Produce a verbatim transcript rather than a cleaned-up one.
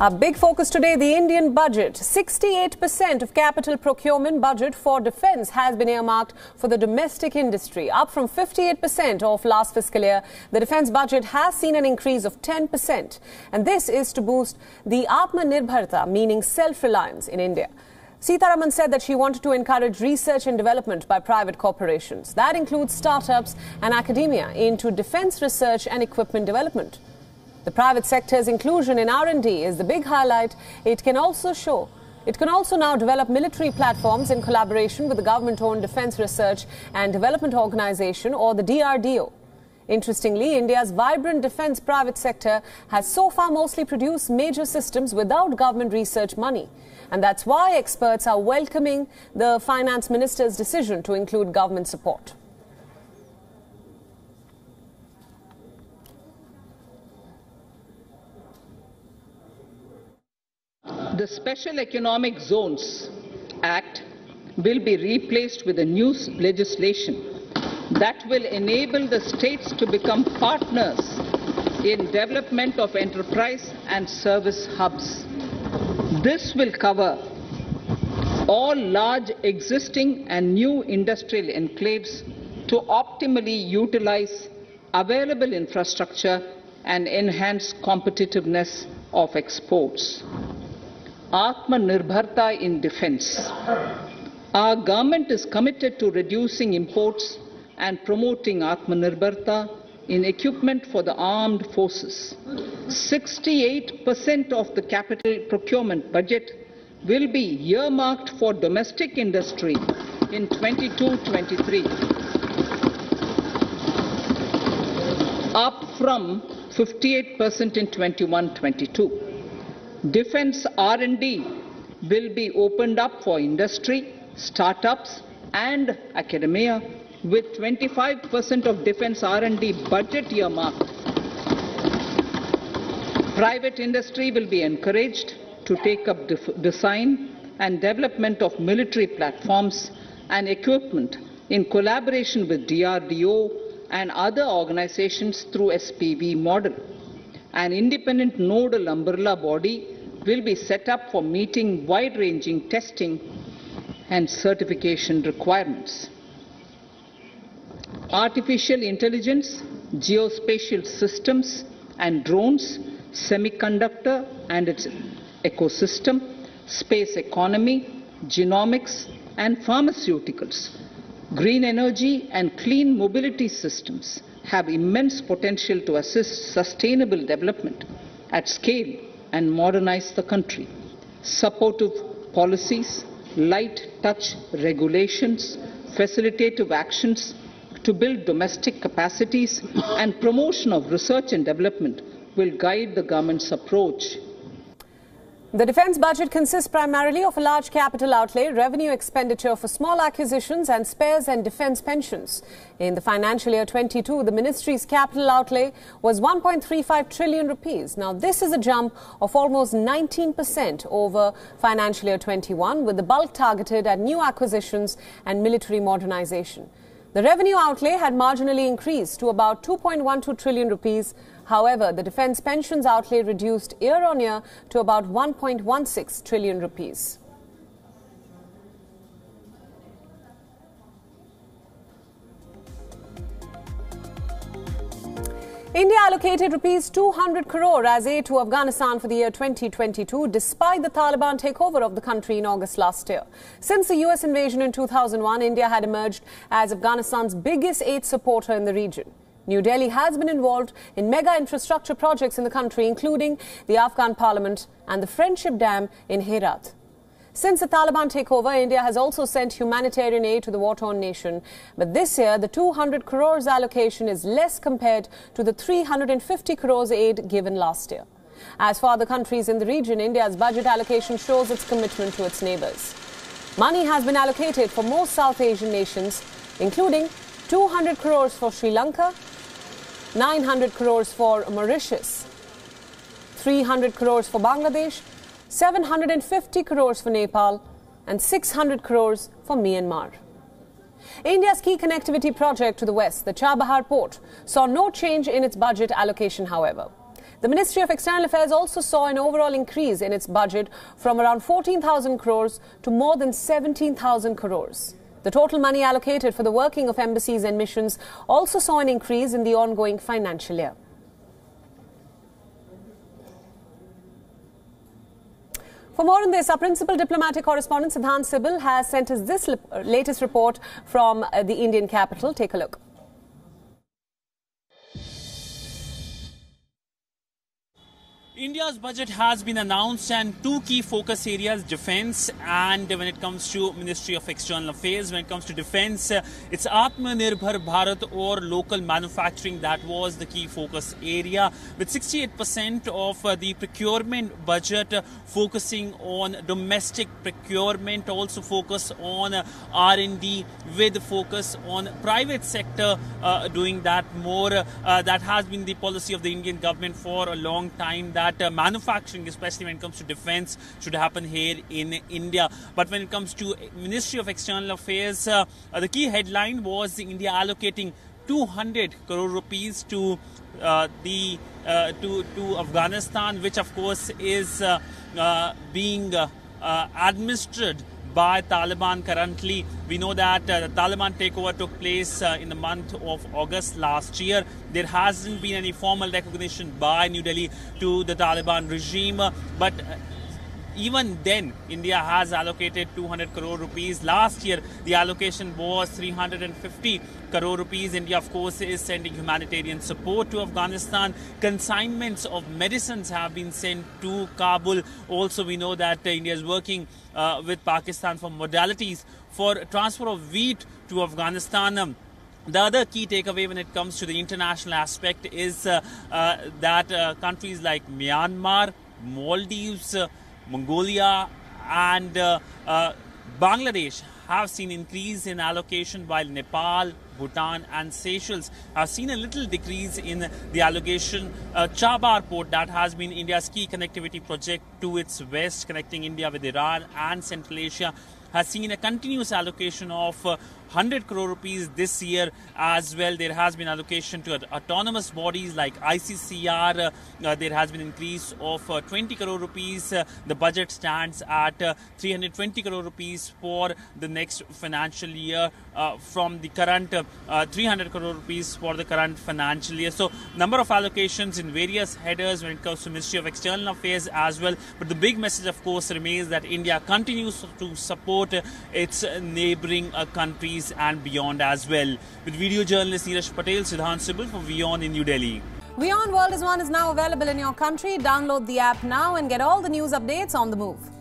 Our big focus today, the Indian budget. sixty-eight percent of capital procurement budget for defence has been earmarked for the domestic industry, up from fifty-eight percent of last fiscal year. The defence budget has seen an increase of ten percent. And this is to boost the Atmanirbharta, meaning self-reliance in India. Sitaraman said that she wanted to encourage research and development by private corporations. That includes startups and academia into defence research and equipment development. The private sector's inclusion in R and D is the big highlight. It can also show, it can also now develop military platforms in collaboration with the government-owned Defence Research and Development Organisation, or the D R D O. Interestingly, India's vibrant defence private sector has so far mostly produced major systems without government research money. And that's why experts are welcoming the Finance Minister's decision to include government support. The Special Economic Zones Act will be replaced with a new legislation that will enable the states to become partners in development of enterprise and service hubs. This will cover all large existing and new industrial enclaves to optimally utilize available infrastructure and enhance competitiveness of exports. Atmanirbharta in defence. Our government is committed to reducing imports and promoting Atmanirbharta in equipment for the armed forces. sixty-eight percent of the capital procurement budget will be earmarked for domestic industry in twenty-two twenty-three, up from fifty-eight percent in twenty-one twenty-two. Defence R and D will be opened up for industry, startups and academia, with twenty-five percent of defence R and D budget earmarked. Private industry will be encouraged to take up design and development of military platforms and equipment in collaboration with D R D O and other organisations through S P V model. An independent nodal umbrella body will be set up for meeting wide-ranging testing and certification requirements. Artificial intelligence, geospatial systems and drones, semiconductor and its ecosystem, space economy, genomics and pharmaceuticals, green energy and clean mobility systems have immense potential to assist sustainable development at scale and modernize the country. Supportive policies, light-touch regulations, facilitative actions to build domestic capacities and promotion of research and development will guide the government's approach. The defence budget consists primarily of a large capital outlay, revenue expenditure for small acquisitions and spares and defence pensions. In the financial year twenty-two, the ministry's capital outlay was one point three five trillion rupees. Now this is a jump of almost nineteen percent over financial year twenty-one, with the bulk targeted at new acquisitions and military modernisation. The revenue outlay had marginally increased to about two point one two trillion rupees. However, the defence pensions outlay reduced year on year to about one point one six trillion rupees. India allocated rupees two hundred crore as aid to Afghanistan for the year twenty twenty-two, despite the Taliban takeover of the country in August last year. Since the U S invasion in two thousand one, India had emerged as Afghanistan's biggest aid supporter in the region. New Delhi has been involved in mega infrastructure projects in the country, including the Afghan Parliament and the Friendship Dam in Herat. Since the Taliban takeover, India has also sent humanitarian aid to the war-torn nation. But this year, the two hundred crores allocation is less compared to the three hundred fifty crores aid given last year. As for other countries in the region, India's budget allocation shows its commitment to its neighbours. Money has been allocated for most South Asian nations, including two hundred crores for Sri Lanka, nine hundred crores for Mauritius, three hundred crores for Bangladesh, seven hundred fifty crores for Nepal and six hundred crores for Myanmar. India's key connectivity project to the West, the Chabahar port, saw no change in its budget allocation, however. The Ministry of External Affairs also saw an overall increase in its budget from around fourteen thousand crores to more than seventeen thousand crores. The total money allocated for the working of embassies and missions also saw an increase in the ongoing financial year. For more on this, our principal diplomatic correspondent Sidhant Sibal has sent us this latest report from the Indian capital. Take a look. India's budget has been announced, and two key focus areas, defence and when it comes to Ministry of External Affairs. When it comes to defence, uh, it's Atmanirbhar Bharat or local manufacturing that was the key focus area, with sixty-eight percent of uh, the procurement budget uh, focusing on domestic procurement, also focus on uh, R and D with focus on private sector uh, doing that more. Uh, that has been the policy of the Indian government for a long time, that That uh, manufacturing, especially when it comes to defence, should happen here in India. But when it comes to Ministry of External Affairs, uh, uh, the key headline was India allocating two hundred crore rupees to uh, the uh, to to Afghanistan, which of course is uh, uh, being uh, uh, administered by Taliban currently. We know that uh, the Taliban takeover took place uh, in the month of August last year. There hasn't been any formal recognition by New Delhi to the Taliban regime, uh, but uh, even then, India has allocated two hundred crore rupees. Last year, the allocation was three hundred fifty crore rupees. India, of course, is sending humanitarian support to Afghanistan. Consignments of medicines have been sent to Kabul. Also, we know that uh, India is working uh, with Pakistan for modalities for transfer of wheat to Afghanistan. Um, The other key takeaway when it comes to the international aspect is uh, uh, that uh, countries like Myanmar, Maldives, uh, Mongolia and uh, uh, Bangladesh have seen increase in allocation, while Nepal, Bhutan and Seychelles have seen a little decrease in the allocation. Uh, Chabahar port, that has been India's key connectivity project to its west, connecting India with Iran and Central Asia, has seen a continuous allocation of uh, one hundred crore rupees this year as well. There has been allocation to autonomous bodies like I C C R. Uh, uh, there has been increase of uh, twenty crore rupees. Uh, the budget stands at uh, three hundred twenty crore rupees for the next financial year uh, from the current uh, uh, three hundred crore rupees for the current financial year. So number of allocations in various headers when it comes to Ministry of External Affairs as well. But the big message, of course, remains that India continues to support uh, its uh, neighbouring uh, countries and beyond as well. With video journalist Neeraj Patel, Sidhant Sibal for WION in New Delhi. WION World is One is now available in your country. Download the app now and get all the news updates on the move.